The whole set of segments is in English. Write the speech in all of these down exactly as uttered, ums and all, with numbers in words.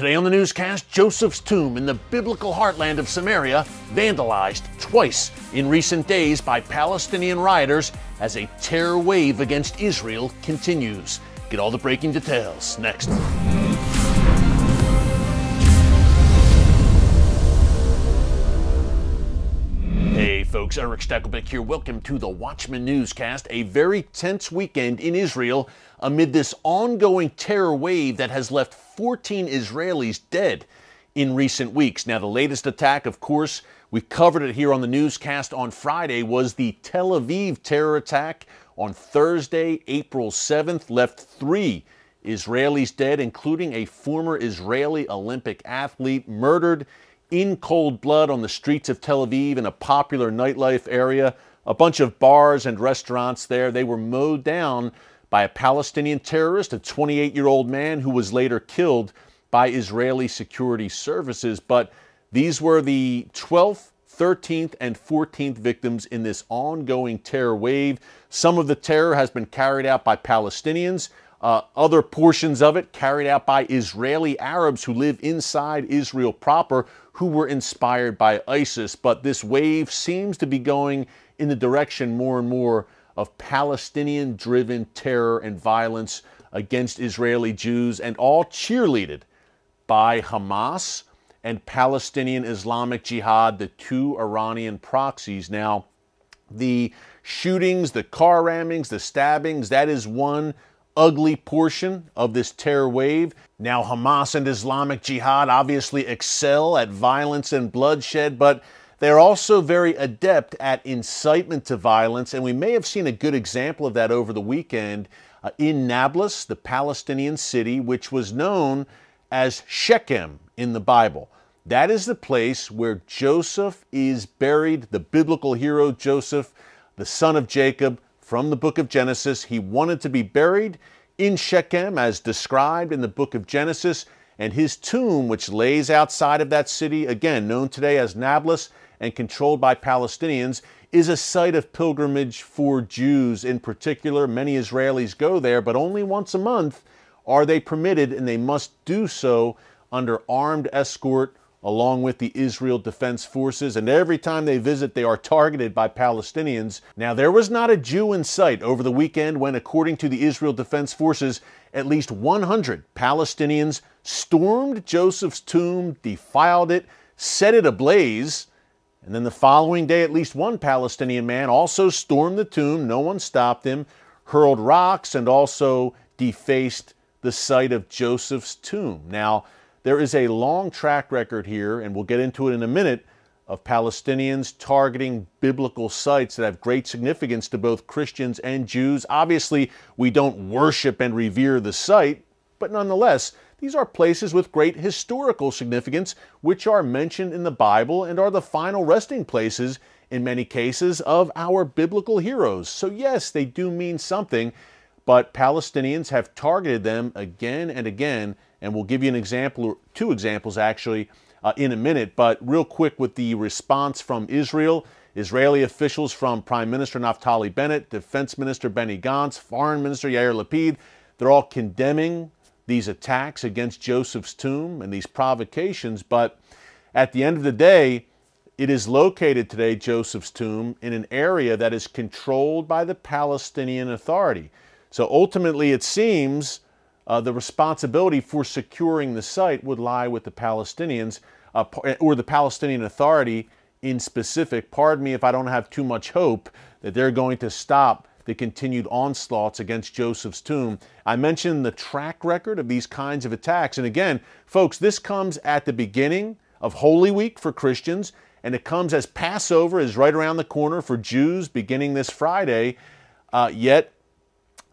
Today on the newscast, Joseph's tomb in the biblical heartland of Samaria vandalized twice in recent days by Palestinian rioters as a terror wave against Israel continues. Get all the breaking details next. Hey folks, Eric Stakelbeck here. Welcome to the Watchman newscast. A very tense weekend in Israel amid this ongoing terror wave that has left fourteen Israelis dead in recent weeks. Now, the latest attack, of course, we covered it here on the newscast on Friday, was the Tel Aviv terror attack on Thursday, April seventh, left three Israelis dead, including a former Israeli Olympic athlete murdered in cold blood on the streets of Tel Aviv in a popular nightlife area. A bunch of bars and restaurants there, they were mowed down by a Palestinian terrorist, a twenty-eight-year-old man who was later killed by Israeli security services. But these were the twelfth, thirteenth, and fourteenth victims in this ongoing terror wave. Some of the terror has been carried out by Palestinians, uh, other portions of it carried out by Israeli Arabs who live inside Israel proper, who were inspired by ISIS. But this wave seems to be going in the direction more and more of Palestinian-driven terror and violence against Israeli Jews, and all cheerleaded by Hamas and Palestinian Islamic Jihad, the two Iranian proxies. Now, the shootings, the car rammings, the stabbings, that is one ugly portion of this terror wave. Now, Hamas and Islamic Jihad obviously excel at violence and bloodshed, but they're also very adept at incitement to violence, and we may have seen a good example of that over the weekend uh, in Nablus, the Palestinian city, which was known as Shechem in the Bible. That is the place where Joseph is buried, the biblical hero Joseph, the son of Jacob, from the book of Genesis. He wanted to be buried in Shechem, as described in the book of Genesis, and his tomb, which lays outside of that city, again known today as Nablus, and controlled by Palestinians, is a site of pilgrimage for Jews in particular. Many Israelis go there, but only once a month are they permitted, and they must do so under armed escort along with the Israel Defense Forces, and every time they visit they are targeted by Palestinians. Now, there was not a Jew in sight over the weekend when, according to the Israel Defense Forces, at least one hundred Palestinians stormed Joseph's tomb, defiled it, set it ablaze. And then the following day, at least one Palestinian man also stormed the tomb. No one stopped him, hurled rocks, and also defaced the site of Joseph's tomb. Now, there is a long track record here, and we'll get into it in a minute, of Palestinians targeting biblical sites that have great significance to both Christians and Jews. Obviously, we don't worship and revere the site, but nonetheless, these are places with great historical significance, which are mentioned in the Bible and are the final resting places, in many cases, of our biblical heroes. So yes, they do mean something, but Palestinians have targeted them again and again, and we'll give you an example, or two examples actually, uh, in a minute. But real quick with the response from Israel, Israeli officials from Prime Minister Naftali Bennett, Defense Minister Benny Gantz, Foreign Minister Yair Lapid, they're all condemning these attacks against Joseph's tomb and these provocations. But at the end of the day, it is located today, Joseph's tomb, in an area that is controlled by the Palestinian Authority. So ultimately, it seems uh, the responsibility for securing the site would lie with the Palestinians, uh, or the Palestinian Authority in specific. Pardon me if I don't have too much hope that they're going to stop the continued onslaughts against Joseph's tomb. I mentioned the track record of these kinds of attacks. And again, folks, this comes at the beginning of Holy Week for Christians, and it comes as Passover is right around the corner for Jews beginning this Friday. Uh, yet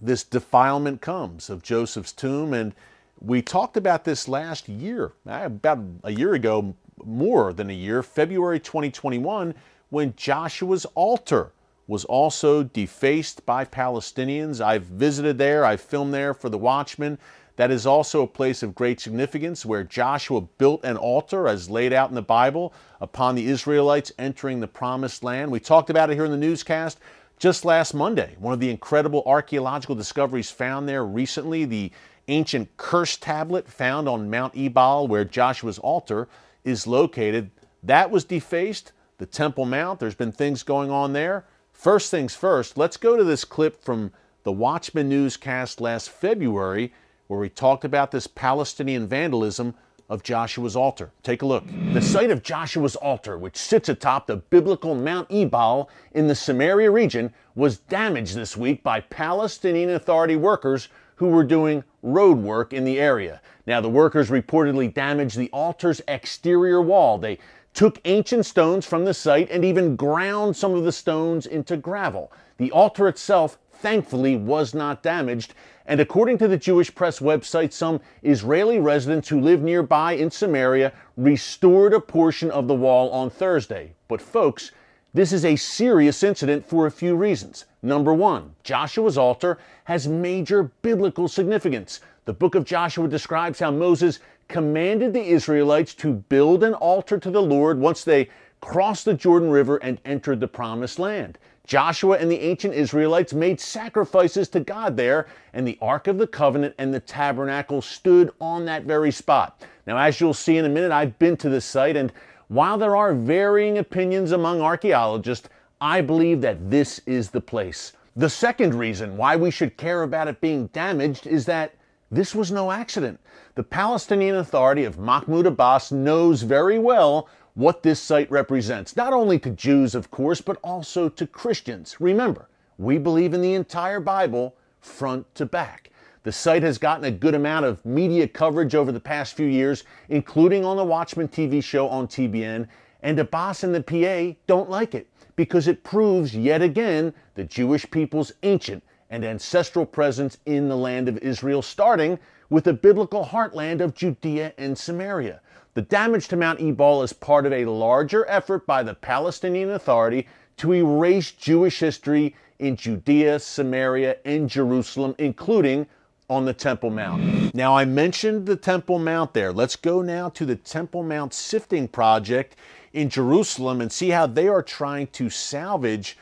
this defilement comes of Joseph's tomb. And we talked about this last year, about a year ago, more than a year, February twenty twenty-one, when Joshua's altar was also defaced by Palestinians. I've visited there, I've filmed there for The Watchman. That is also a place of great significance where Joshua built an altar as laid out in the Bible upon the Israelites entering the Promised Land. We talked about it here in the newscast just last Monday. One of the incredible archaeological discoveries found there recently, the ancient curse tablet found on Mount Ebal, where Joshua's altar is located, that was defaced. The Temple Mount, there's been things going on there. First things first, let's go to this clip from the Watchman newscast last February, where we talked about this Palestinian vandalism of Joshua's altar. Take a look. The site of Joshua's altar, which sits atop the biblical Mount Ebal in the Samaria region, was damaged this week by Palestinian Authority workers who were doing road work in the area. Now, the workers reportedly damaged the altar's exterior wall. They took ancient stones from the site and even ground some of the stones into gravel. The altar itself, thankfully, was not damaged, and according to the Jewish press website, some Israeli residents who live nearby in Samaria restored a portion of the wall on Thursday. But folks, this is a serious incident for a few reasons. Number one, Joshua's altar has major biblical significance. The book of Joshua describes how Moses commanded the Israelites to build an altar to the Lord once they crossed the Jordan River and entered the Promised Land. Joshua and the ancient Israelites made sacrifices to God there, and the Ark of the Covenant and the tabernacle stood on that very spot. Now, as you'll see in a minute, I've been to this site, and while there are varying opinions among archaeologists, I believe that this is the place. The second reason why we should care about it being damaged is that this was no accident. The Palestinian Authority of Mahmoud Abbas knows very well what this site represents, not only to Jews, of course, but also to Christians. Remember, we believe in the entire Bible, front to back. The site has gotten a good amount of media coverage over the past few years, including on the Watchman T V show on T B N, and Abbas and the P A don't like it because it proves yet again the Jewish people's ancient and ancestral presence in the land of Israel, starting with the biblical heartland of Judea and Samaria. The damage to Mount Ebal is part of a larger effort by the Palestinian Authority to erase Jewish history in Judea, Samaria, and Jerusalem, including on the Temple Mount. Now, I mentioned the Temple Mount there. Let's go now to the Temple Mount Sifting Project in Jerusalem and see how they are trying to salvage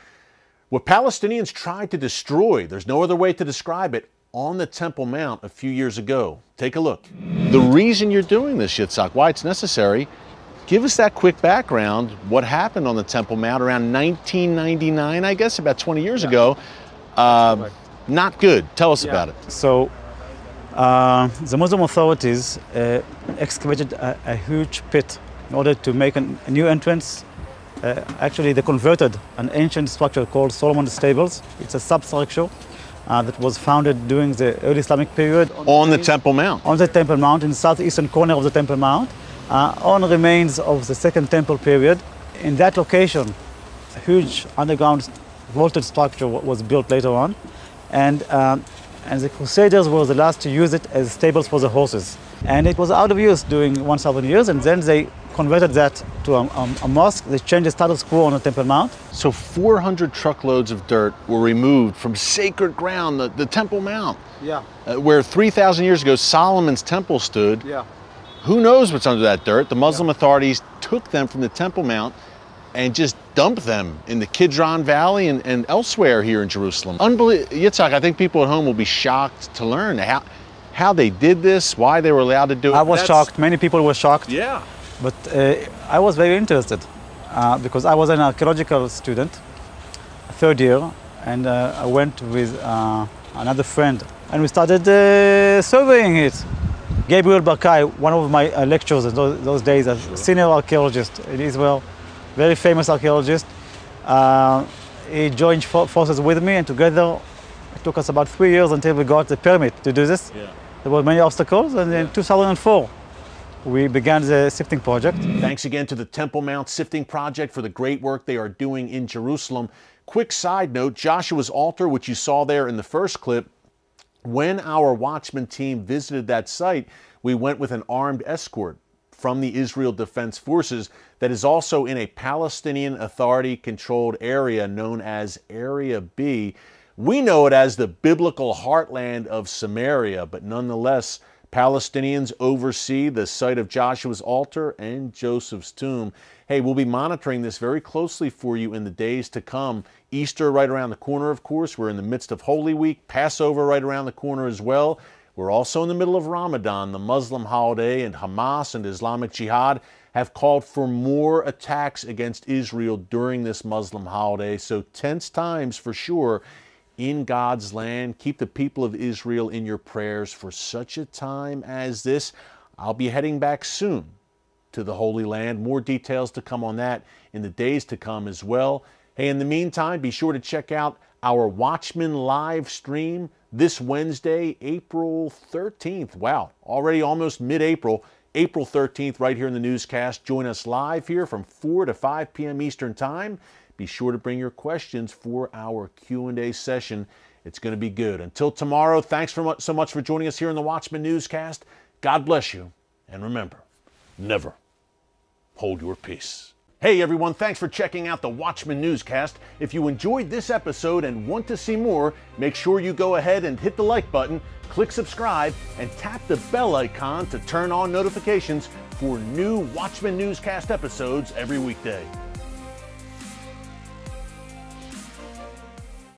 what Palestinians tried to destroy. There's no other way to describe it. On the Temple Mount a few years ago. Take a look. The reason you're doing this, Yitzhak, why it's necessary, give us that quick background, what happened on the Temple Mount around nineteen ninety-nine, I guess, about twenty years yeah. ago. Uh, not good. Tell us yeah. about it. So uh, the Muslim authorities uh, excavated a, a huge pit in order to make an, a new entrance. Uh, actually, they converted an ancient structure called Solomon's Stables. It's a substructure Uh, that was founded during the early Islamic period. On, on the, the Temple Mount? On the Temple Mount, in the southeastern corner of the Temple Mount, uh, on remains of the Second Temple period. In that location, a huge underground vaulted structure was built later on, and, uh, and the Crusaders were the last to use it as stables for the horses. And it was out of use during one thousand years, and then they converted that to a, a, a mosque. They changed the status quo on the Temple Mount. So four hundred truckloads of dirt were removed from sacred ground, the, the Temple Mount, yeah, uh, where three thousand years ago Solomon's Temple stood. Yeah. Who knows what's under that dirt? The Muslim yeah. authorities took them from the Temple Mount and just dumped them in the Kidron Valley and, and elsewhere here in Jerusalem. Unbelievable. Yitzhak, I think people at home will be shocked to learn how, how they did this, why they were allowed to do it. I was That's... shocked. Many people were shocked. Yeah. But uh, I was very interested uh, because I was an archaeological student, third year, and uh, I went with uh, another friend and we started uh, surveying it. Gabriel Barkai, one of my uh, lecturers in those, those days, a sure. senior archaeologist in Israel, very famous archaeologist, uh, he joined fo forces with me, and together it took us about three years until we got the permit to do this. Yeah. There were many obstacles, and yeah. in two thousand four, we began the sifting project. Thanks again to the Temple Mount Sifting Project for the great work they are doing in Jerusalem. Quick side note, Joshua's altar, which you saw there in the first clip, when our Watchman team visited that site, we went with an armed escort from the Israel Defense Forces that is also in a Palestinian Authority-controlled area known as Area B. We know it as the biblical heartland of Samaria, but nonetheless, Palestinians oversee the site of Joshua's altar and Joseph's tomb. Hey, we'll be monitoring this very closely for you in the days to come. Easter right around the corner, of course. We're in the midst of Holy Week. Passover right around the corner as well. We're also in the middle of Ramadan, the Muslim holiday, and Hamas and Islamic Jihad have called for more attacks against Israel during this Muslim holiday. So tense times for sure in God's land. Keep the people of Israel in your prayers for such a time as this. I'll be heading back soon to the Holy Land. More details to come on that in the days to come as well. Hey, in the meantime, be sure to check out our Watchman live stream this Wednesday, April thirteenth. Wow, already almost mid-April. April thirteenth, right here in the newscast. Join us live here from four to five p m Eastern Time. Be sure to bring your questions for our Q and A session. It's going to be good. Until tomorrow, thanks for, so much for joining us here in the Watchman newscast. God bless you, and remember, never hold your peace. Hey everyone, thanks for checking out the Watchman newscast. If you enjoyed this episode and want to see more, make sure you go ahead and hit the like button, click subscribe, and tap the bell icon to turn on notifications for new Watchman newscast episodes every weekday.